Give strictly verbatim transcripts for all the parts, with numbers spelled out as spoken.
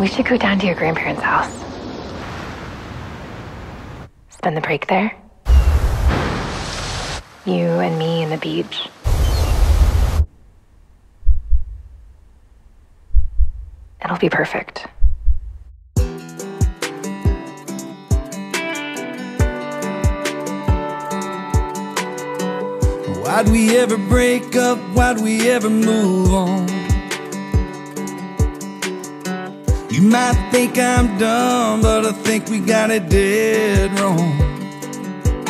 We should go down to your grandparents' house. Spend the break there. You and me and the beach. It'll be perfect. Why'd we ever break up? Why'd we ever move on? You might think I'm dumb, but I think we got it dead wrong.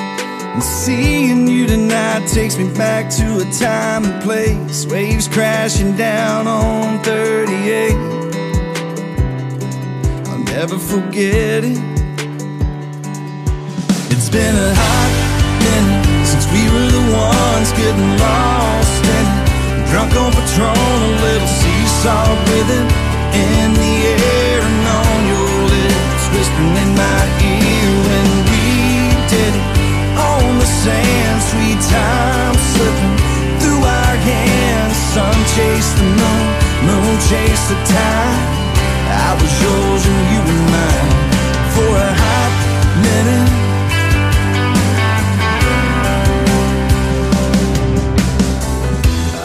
And seeing you tonight takes me back to a time and place. Waves crashing down on thirty-eight. I'll never forget it. It's been a hot minute since we were the ones getting lost and drunk on Patron, a little seesaw with it in the air and on your lips, whispering in my ear when we did it on the sand. Sweet time slipping through our hands. Sun chased the moon, moon chased the tide. I was yours and you were mine for a hot minute.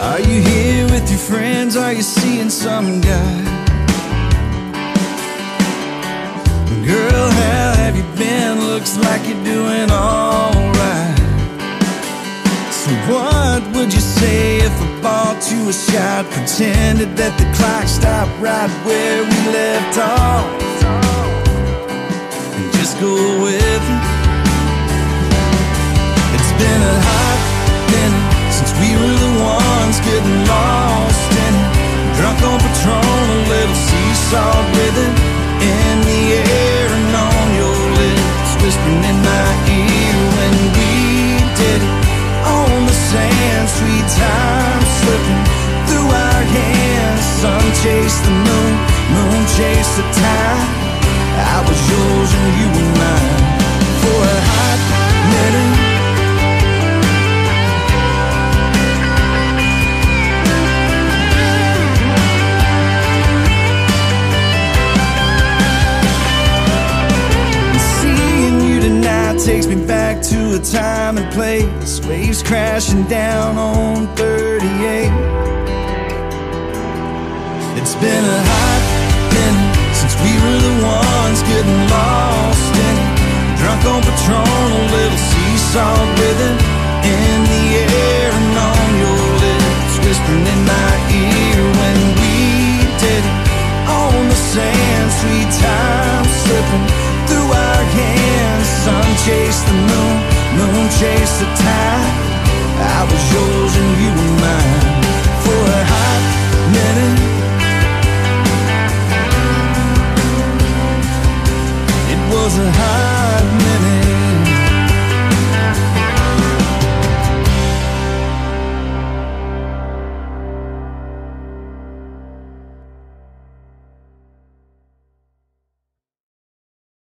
Are you here with your friends? Are you seeing some guy? Girl, how have you been? Looks like you're doing alright. So what would you say if I bought you a shot? Pretended that the clock stopped right where we left off and just go with it. It's been a hot minute since we were the ones getting lost and drunk on Patron, a little seesaw with it in the air and on your lips, whispering in my ear when we did it on the sand. Sweet time slipping through our hands. Sun chased the moon, moon chased the tide. I was yours and you were mine for a hot minute. Takes me back to a time and place. Waves crashing down on thirty-eight. It's been a hot minute since we were the ones getting lost and drunk on Patron, a little seesaw with it in the air and on your lips, whispering in my ear when we did it on the sand. Sweet time slipping through our hands. Sun chased the moon, moon chased the tide. I was yours and you were